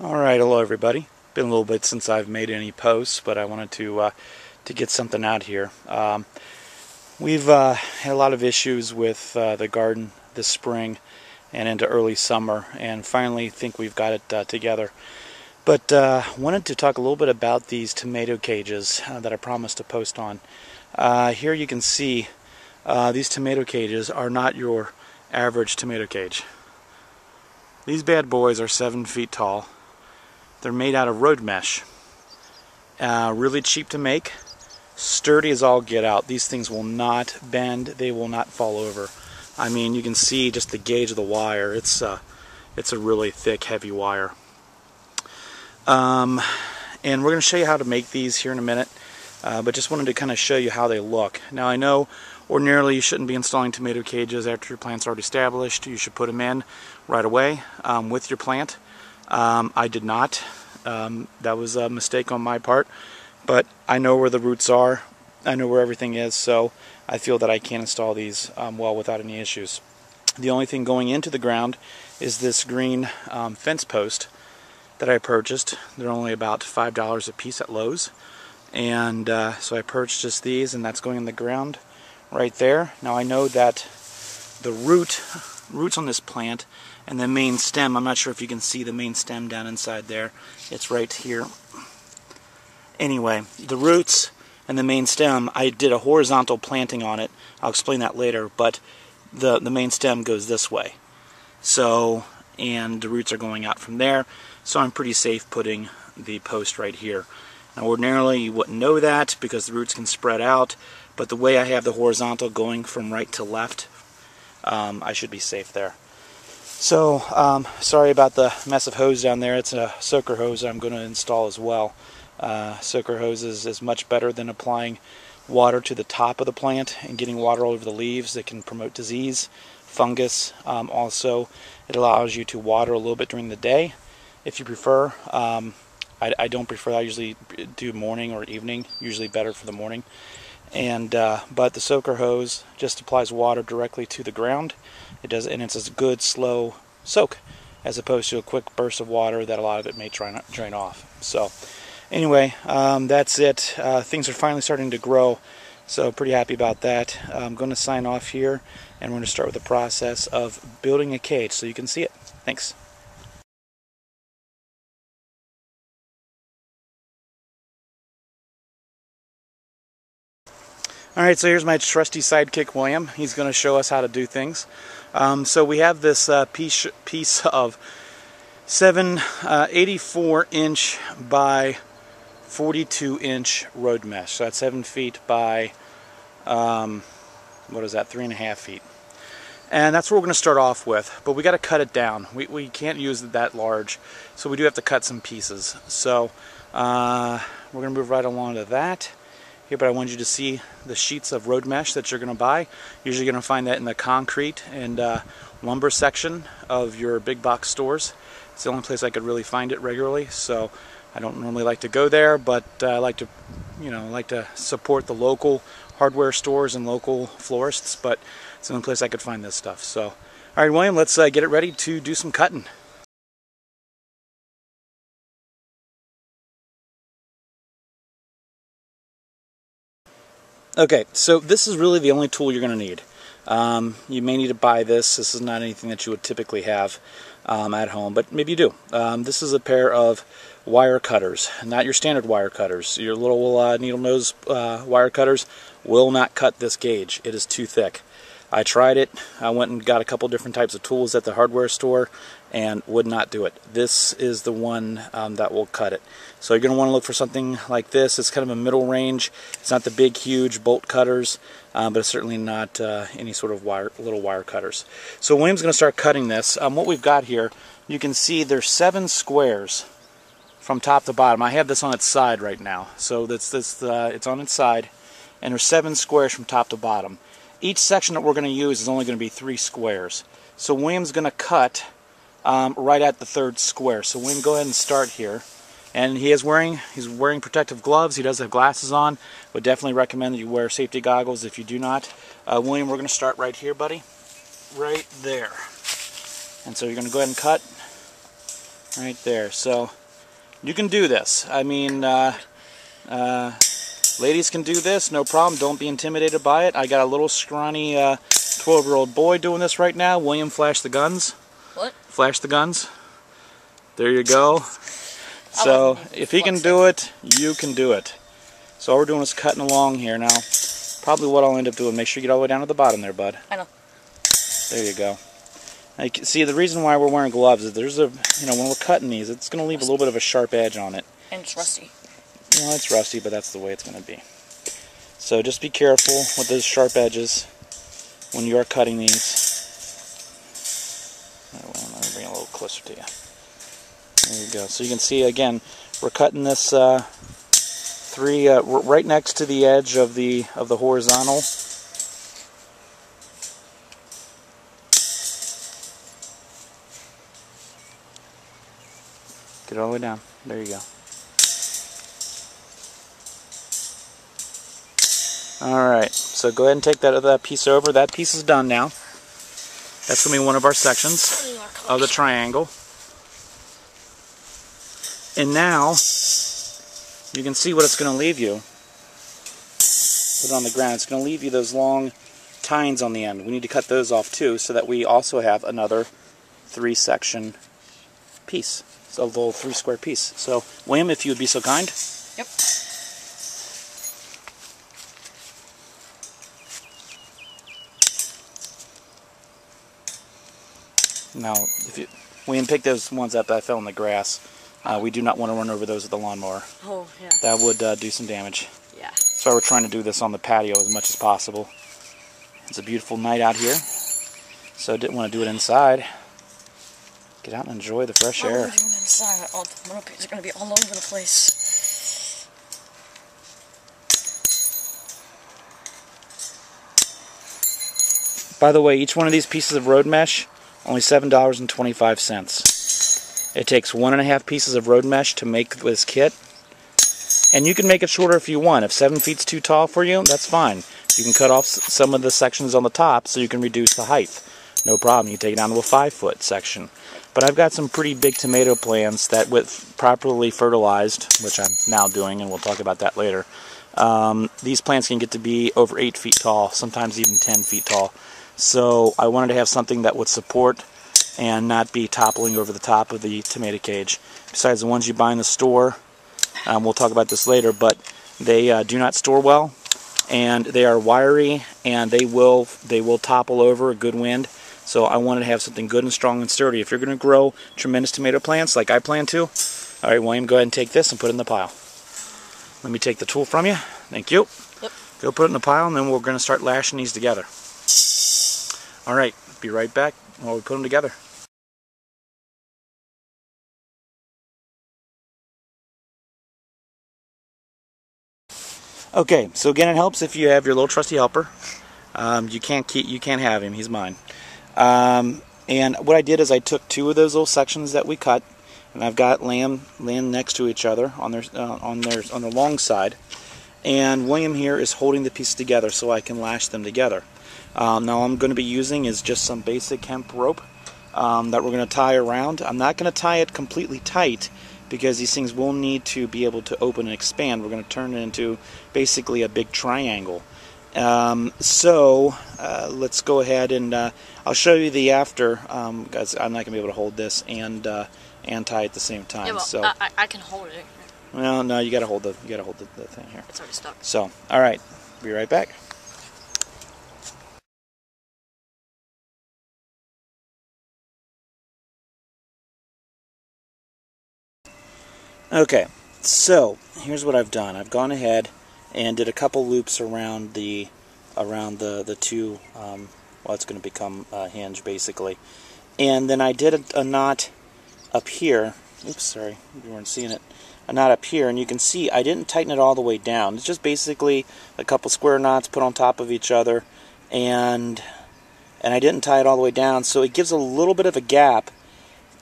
Alright, hello everybody. Been a little bit since I've made any posts, but I wanted to get something out here. We've had a lot of issues with the garden this spring and into early summer, and finally think we've got it together. But wanted to talk a little bit about these tomato cages that I promised to post on. Here you can see these tomato cages are not your average tomato cage. These bad boys are 7 feet tall. They're made out of road mesh. Really cheap to make, sturdy as all get out. These things will not bend, they will not fall over. I mean, you can see just the gauge of the wire. It's a really thick, heavy wire. And we're going to show you how to make these here in a minute, but just wanted to kind of show you how they look. Now I know ordinarily you shouldn't be installing tomato cages after your plant's already established. You should put them in right away with your plant. I did not. That was a mistake on my part, but I know where the roots are, I know where everything is, so I feel that I can install these well without any issues. The only thing going into the ground is this green fence post that I purchased. They're only about $5 a piece at Lowe's, and so I purchased these, and that's going in the ground right there. Now I know that the roots on this plant and the main stem, I'm not sure if you can see the main stem down inside there, it's right here. Anyway, the roots and the main stem, I did a horizontal planting on it, I'll explain that later, but the main stem goes this way, so, and the roots are going out from there, so I'm pretty safe putting the post right here. Now ordinarily you wouldn't know that because the roots can spread out, but the way I have the horizontal going from right to left, I should be safe there. So sorry about the massive hose down there. It's a soaker hose I'm going to install as well. Soaker hoses is much better than applying water to the top of the plant and getting water all over the leaves. It can promote disease, fungus. Also, it allows you to water a little bit during the day if you prefer. I don't prefer that. I usually do morning or evening, usually better for the morning. And but the soaker hose just applies water directly to the ground. It does, and it's a good slow soak as opposed to a quick burst of water that a lot of it may drain off. So anyway, that's it. Things are finally starting to grow, so pretty happy about that. I'm going to sign off here, and we're going to start with the process of building a cage so you can see it. Thanks. Alright, so here's my trusty sidekick, William. He's going to show us how to do things. So we have this piece of 84-inch by 42-inch road mesh. So that's 7 feet by, what is that, 3.5 feet. And that's what we're going to start off with, but we got to cut it down. We can't use it that large, so we do have to cut some pieces. So we're going to move right along to that. Here, but I want you to see the sheets of road mesh that you're going to buy. You're usually going to find that in the concrete and lumber section of your big box stores. It's the only place I could really find it regularly, so I don't normally like to go there, but I like to, you know, like to support the local hardware stores and local florists. But it's the only place I could find this stuff. So, all right, William, let's get it ready to do some cutting. Okay, so this is really the only tool you're going to need. You may need to buy this. This is not anything that you would typically have at home, but maybe you do. This is a pair of wire cutters, not your standard wire cutters. Your little needle nose wire cutters will not cut this gauge. It is too thick. I tried it. I went and got a couple different types of tools at the hardware store and would not do it. This is the one that will cut it. So you're going to want to look for something like this. It's kind of a middle range. It's not the big, huge bolt cutters, but it's certainly not any sort of little wire cutters. So William's going to start cutting this. What we've got here, you can see there's 7 squares from top to bottom. I have this on its side right now. So that's this. It's on its side, and there's 7 squares from top to bottom. Each section that we're going to use is only going to be 3 squares. So William's going to cut right at the 3rd square. So William, go ahead and start here. And he is wearing protective gloves. He does have glasses on. Would definitely recommend that you wear safety goggles if you do not. William, we're going to start right here, buddy. Right there. And so you're going to go ahead and cut. right there. So you can do this. I mean, ladies can do this, no problem. Don't be intimidated by it. I got a little scrawny 12-year-old boy doing this right now. William, flash the guns. What? Flash the guns. There you go. So if he can do it, you can do it. So all we're doing is cutting along here now. Probably what I'll end up doing. Make sure you get all the way down to the bottom there, bud. I know. There you go. Now you can see, the reason why we're wearing gloves is there's a, you know, when we're cutting these, it's going to leave a little bit of a sharp edge on it. And it's rusty. Well, it's rusty, but that's the way it's going to be. So just be careful with those sharp edges when you are cutting these. I'm going to bring it a little closer to you. There you go. So you can see, again, we're cutting this right next to the edge of the horizontal. Get it all the way down. There you go. Alright, so go ahead and take that piece over. That piece is done now. That's going to be one of our sections of the triangle. And now, you can see what it's going to leave you. Put it on the ground. It's going to leave you those long tines on the end. We need to cut those off too, so that we also have another three-section piece. So a little three-square piece. So, William, if you would be so kind. Yep. Now, if you, William, pick those ones up that fell in the grass. We do not want to run over those with the lawnmower. Oh, yeah. That would do some damage. Yeah. That's why we're trying to do this on the patio as much as possible. It's a beautiful night out here, so I didn't want to do it inside. Get out and enjoy the fresh air. We're doing it inside. All the mopeds are going to be all over the place. By the way, each one of these pieces of road mesh, only $7.25. It takes 1.5 pieces of road mesh to make this kit. And you can make it shorter if you want. If 7 feet's too tall for you, that's fine. You can cut off some of the sections on the top so you can reduce the height. No problem. You take it down to a 5-foot section. But I've got some pretty big tomato plants that, with properly fertilized, which I'm now doing, and we'll talk about that later, these plants can get to be over 8 feet tall, sometimes even 10 feet tall. So I wanted to have something that would support and not be toppling over the top of the tomato cage. Besides the ones you buy in the store, we'll talk about this later, but they do not store well, and they are wiry, and they will topple over a good wind. So I wanted to have something good and strong and sturdy. If you're going to grow tremendous tomato plants like I plan to, all right, William, go ahead and take this and put it in the pile. Let me take the tool from you. Thank you. Yep. Go put it in the pile, and then we're going to start lashing these together. All right, be right back while we put them together. Okay, so again, it helps if you have your little trusty helper. You can't have him; he's mine. And what I did is I took two of those little sections that we cut, and I've got laying next to each other on their long side. And William here is holding the piece together so I can lash them together. Now, I'm going to be using is just some basic hemp rope that we're going to tie around. I'm not going to tie it completely tight, because these things will need to be able to open and expand. We're going to turn it into basically a big triangle. So let's go ahead and I'll show you the after, because I'm not going to be able to hold this and tie at the same time. Yeah, well, so I can hold it. Well, no, you got to hold the thing here. It's already stuck. So, all right, be right back. Okay, so here's what I've done. I've gone ahead and did a couple loops around the two. Well, it's going to become a hinge basically, and then I did a knot up here. Oops, sorry, you weren't seeing it. A knot up here, and you can see I didn't tighten it all the way down. It's just basically a couple square knots put on top of each other, and I didn't tie it all the way down, so it gives a little bit of a gap.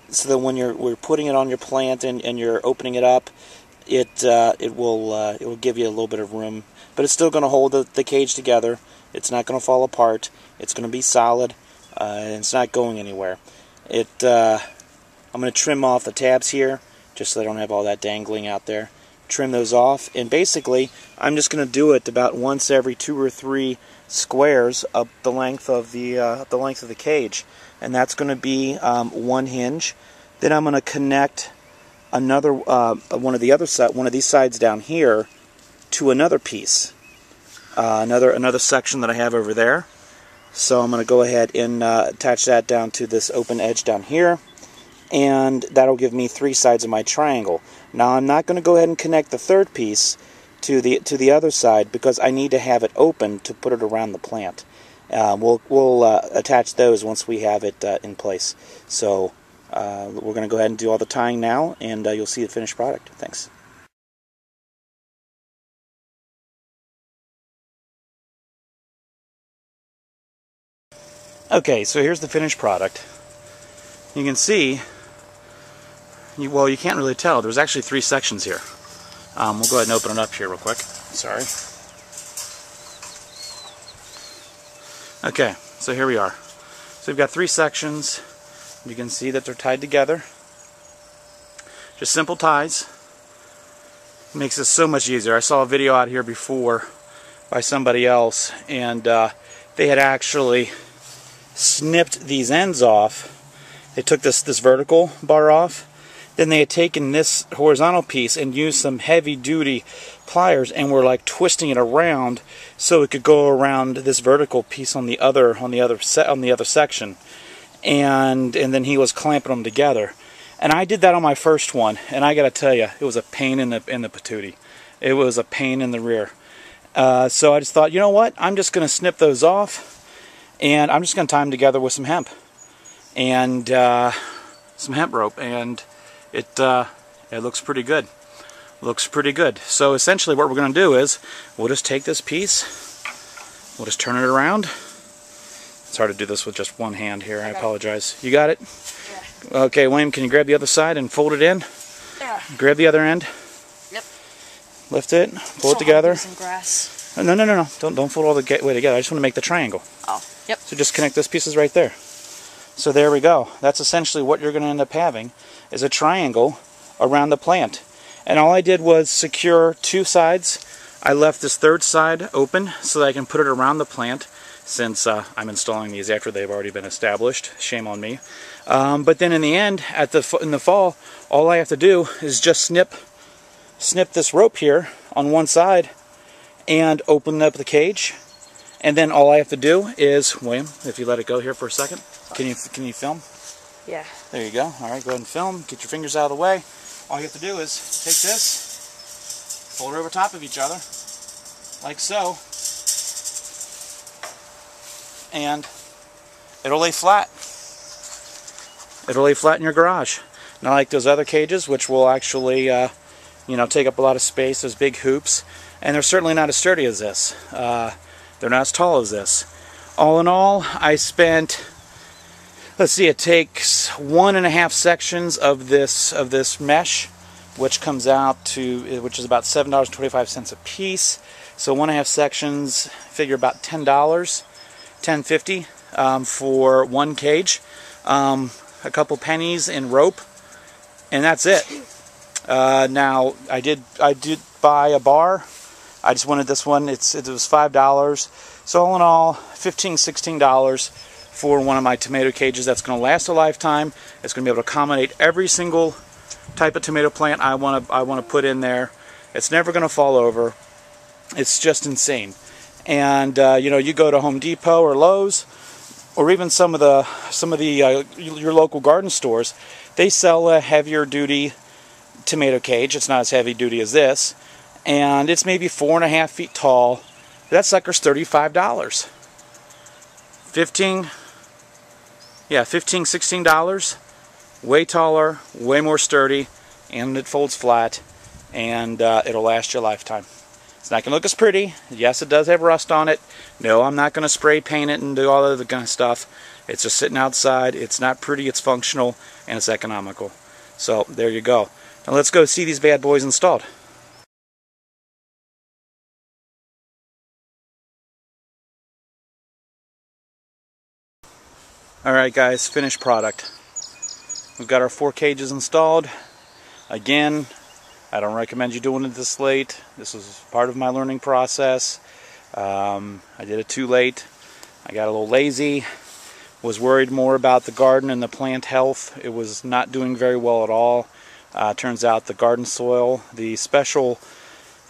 So that when we're putting it on your plant and you're opening it up, it will give you a little bit of room, but it's still going to hold the cage together. It's not going to fall apart. It's going to be solid, and it's not going anywhere. It I'm going to trim off the tabs here just so they don't have all that dangling out there. Trim those off, and basically I'm just going to do it about once every 2 or 3 squares up the length of the length of the cage, and that's going to be one hinge. Then I'm going to connect another one of these sides down here to another piece, another section that I have over there. So I'm going to go ahead and attach that down to this open edge down here, and that'll give me 3 sides of my triangle. Now I'm not going to go ahead and connect the third piece to the other side because I need to have it open to put it around the plant. We'll attach those once we have it in place. So we're going to go ahead and do all the tying now, and you'll see the finished product. Thanks. Okay, so here's the finished product. You can see, well, you can't really tell. There's actually 3 sections here. We'll go ahead and open it up here real quick. Sorry. Okay, so here we are. So we've got 3 sections. You can see that they're tied together. Just simple ties. It makes this so much easier. I saw a video out here before by somebody else, and they had actually snipped these ends off. They took this vertical bar off. Then they had taken this horizontal piece and used some heavy-duty pliers and were like twisting it around so it could go around this vertical piece on the other section, and then he was clamping them together. And I did that on my first one, and I gotta tell you, it was a pain in the patootie. It was a pain in the rear. So I just thought, you know what? I'm just gonna snip those off, and I'm just gonna tie them together with some hemp and some hemp rope, and it looks pretty good. Looks pretty good. So essentially what we're going to do is we'll just take this piece, we'll just turn it around. It's hard to do this with just one hand here. I apologize. You got it? Yeah. Okay, William, can you grab the other side and fold it in? Yeah. Grab the other end. Yep. Lift it, pull it together. Some grass. No, no, no, no. Don't fold all the way together. I just want to make the triangle. Oh. Yep. So just connect those pieces right there. So there we go. That's essentially what you're going to end up having is a triangle around the plant. And all I did was secure 2 sides. I left this third side open so that I can put it around the plant, since I'm installing these after they've already been established. Shame on me. But then in the end, in the fall, all I have to do is just snip this rope here on one side and open up the cage. And then all I have to do is, William, if you let it go here for a second, can you film? Yeah. There you go. All right, go ahead and film. Get your fingers out of the way. All you have to do is take this, fold it over top of each other, like so, and it'll lay flat. It'll lay flat in your garage. Not like those other cages, which will actually, you know, take up a lot of space. Those big hoops, and they're certainly not as sturdy as this. They're not as tall as this. All in all, I spent, let's see, it takes 1.5 sections of this mesh, which comes out to, which is about $7.25 a piece. So 1.5 sections, figure about $10, $10.50 for one cage, a couple pennies in rope, and that's it. Now I did buy a bar. I just wanted this one. It was $5. So all in all, $15, $16 for one of my tomato cages. That's going to last a lifetime. It's going to be able to accommodate every single type of tomato plant I want to put in there. It's never going to fall over. It's just insane. And you know, you go to Home Depot or Lowe's, or even some of the your local garden stores, they sell a heavier duty tomato cage. It's not as heavy duty as this. And it's maybe 4.5 feet tall. That sucker's $35. $15, $16. Way taller, way more sturdy, and it folds flat, and it'll last your lifetime. It's not gonna look as pretty. Yes, it does have rust on it. No, I'm not gonna spray paint it and do all that other kind of stuff. It's just sitting outside. It's not pretty, it's functional, and it's economical. So there you go. Now let's go see these bad boys installed. Alright guys, finished product. We've got our 4 cages installed. Again, I don't recommend you doing it this late. This was part of my learning process. I did it too late. I got a little lazy. Was worried more about the garden and the plant health. It was not doing very well at all. Turns out the garden soil, the special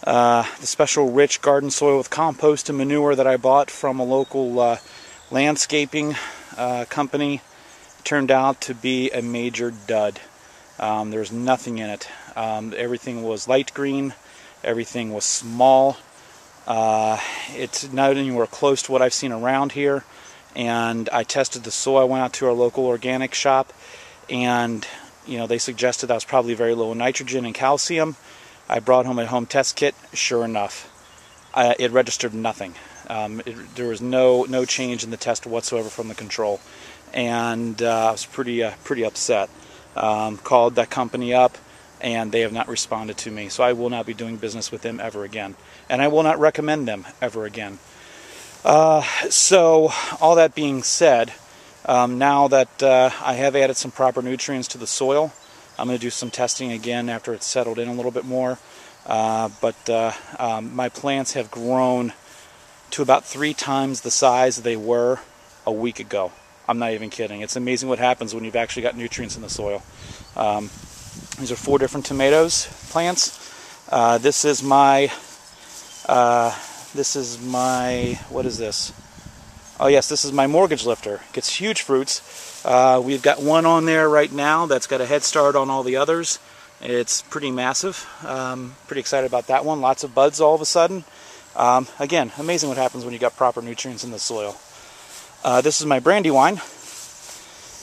rich garden soil with compost and manure that I bought from a local landscaping company turned out to be a major dud. There's nothing in it. Everything was light green. Everything was small. It's not anywhere close to what I've seen around here. And I tested the soil. I went out to our local organic shop, and you know, they suggested that was probably very low in nitrogen and calcium. I brought home a home test kit. Sure enough, it registered nothing. There was no change in the test whatsoever from the control, and I was pretty upset. Called that company up, and they have not responded to me. So I will not be doing business with them ever again, and I will not recommend them ever again. So all that being said, now that I have added some proper nutrients to the soil, I'm going to do some testing again after it's settled in a little bit more. My plants have grown to about 3 times the size they were a week ago. I'm not even kidding. It's amazing what happens when you've actually got nutrients in the soil. These are 4 different tomatoes plants. This is my, what is this? Oh yes, this is my mortgage lifter. Gets huge fruits. We've got one on there right now that's got a head start on all the others. It's pretty massive. Pretty excited about that one. Lots of buds all of a sudden. Again, amazing what happens when you got proper nutrients in the soil. This is my brandywine.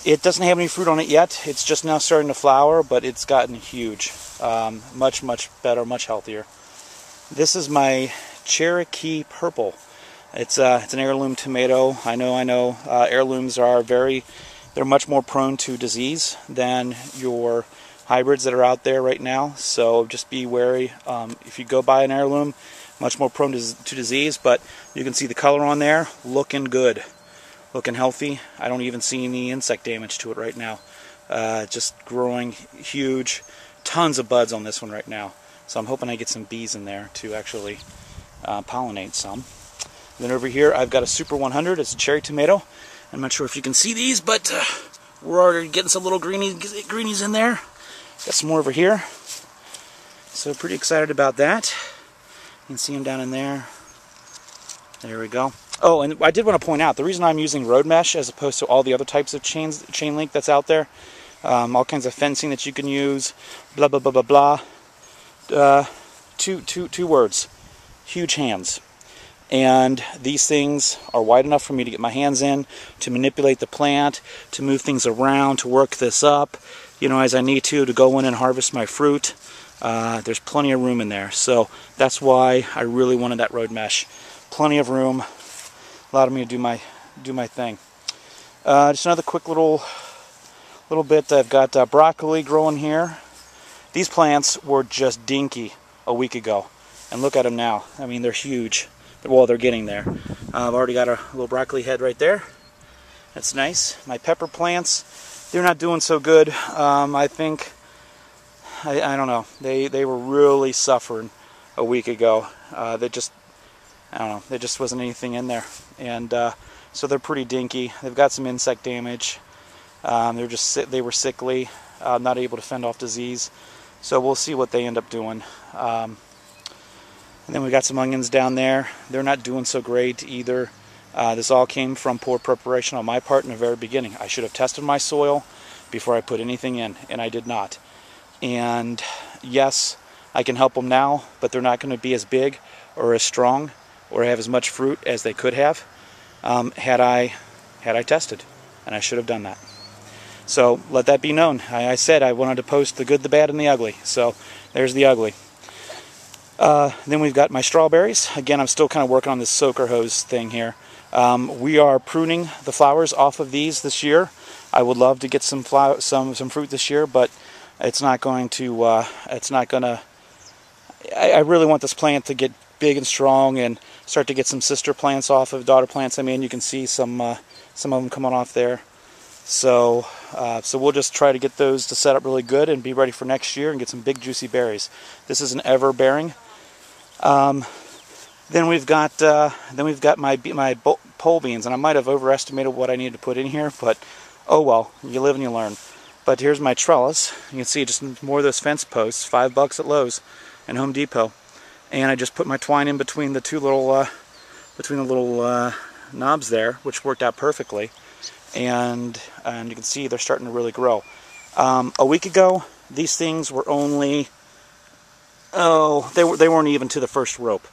It doesn't have any fruit on it yet. It's just now starting to flower, but it's gotten huge. Much better, much healthier. This is my Cherokee purple. It's an heirloom tomato. I know. Heirlooms are they're much more prone to disease than your hybrids that are out there right now. So just be wary. If you go buy an heirloom, much more prone to disease. But you can see the color on there, looking good, looking healthy. I don't even see any insect damage to it right now. Just growing huge, tons of buds on this one right now. So I'm hoping I get some bees in there to actually pollinate some. Then over here I've got a super 100. It's a cherry tomato. I'm not sure if you can see these, but we're already getting some little greenies in there. Got some more over here. So pretty excited about that. You can see them down in there. There we go. Oh, and I did want to point out the reason I'm using road mesh as opposed to all the other types of chain link that's out there. All kinds of fencing that you can use. Blah blah blah blah blah. Two words. Huge hands, and these things are wide enough for me to get my hands in, to manipulate the plant, to move things around, to work this up, you know, as I need to go in and harvest my fruit. There's plenty of room in there, so that's why I really wanted that road mesh. Plenty of room, allowed me to do my thing. Just another quick little bit. I've got broccoli growing here. These plants were just dinky a week ago. And look at them now. I mean, they're huge. Well, they're getting there. I've already got a little broccoli head right there. That's nice. My pepper plants, they're not doing so good. I think, I don't know. They were really suffering a week ago. I don't know. There just wasn't anything in there. And so they're pretty dinky. They've got some insect damage. They were sickly, not able to fend off disease. So we'll see what they end up doing. And then we got some onions down there. They're not doing so great either. This all came from poor preparation on my part in the very beginning. I should have tested my soil before I put anything in, and I did not. And yes, I can help them now, but they're not going to be as big or as strong or have as much fruit as they could have had I tested, and I should have done that. So let that be known. I said I wanted to post the good, the bad, and the ugly. So there's the ugly. Then we've got my strawberries. Again, I'm still kind of working on this soaker hose thing here. We are pruning the flowers off of these this year. I would love to get some fruit this year, but it's not going to. I really want this plant to get big and strong and start to get some sister plants off of daughter plants. I mean, you can see some of them coming off there. So So we'll just try to get those to set up really good and be ready for next year and get some big juicy berries. This is an ever bearing. Then we've got my pole beans, and I might have overestimated what I needed to put in here, but oh well, you live and you learn. But here's my trellis. You can see just more of those fence posts, $5 at Lowe's and Home Depot. And I just put my twine in between the two little knobs there, which worked out perfectly. And you can see they're starting to really grow. A week ago, these things were only they weren't even to the first rope.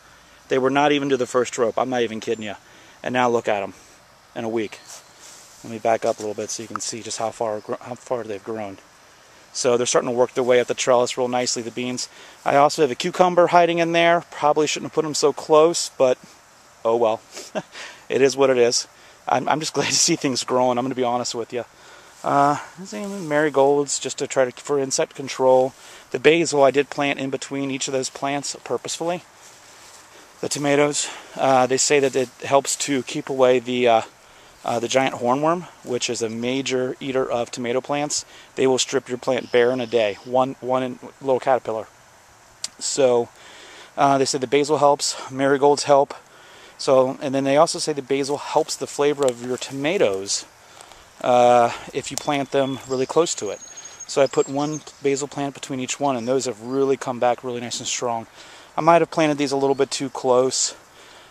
They were not even to the first rope. I'm not even kidding you. And now look at them in a week. Let me back up a little bit so you can see just how far they've grown. So they're starting to work their way up the trellis real nicely, the beans. I also have a cucumber hiding in there. Probably shouldn't have put them so close, but oh well. It is what it is. I'm just glad to see things growing, I'm going to be honest with you. Marigolds, just to try for insect control. The basil I did plant in between each of those plants purposefully. The tomatoes, they say that it helps to keep away the giant hornworm, which is a major eater of tomato plants. They will strip your plant bare in a day, one little caterpillar. So they say the basil helps, marigolds help. So, and then they also say the basil helps the flavor of your tomatoes if you plant them really close to it. So I put one basil plant between each one, and those have really come back really nice and strong. I might have planted these a little bit too close.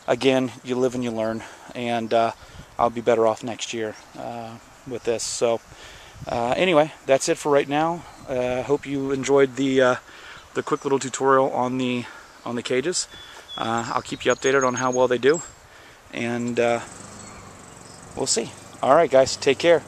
Again, you live and you learn, and I'll be better off next year with this. So anyway, that's it for right now. Hope you enjoyed the quick little tutorial on the cages. I'll keep you updated on how well they do, and we'll see. All right, guys, take care.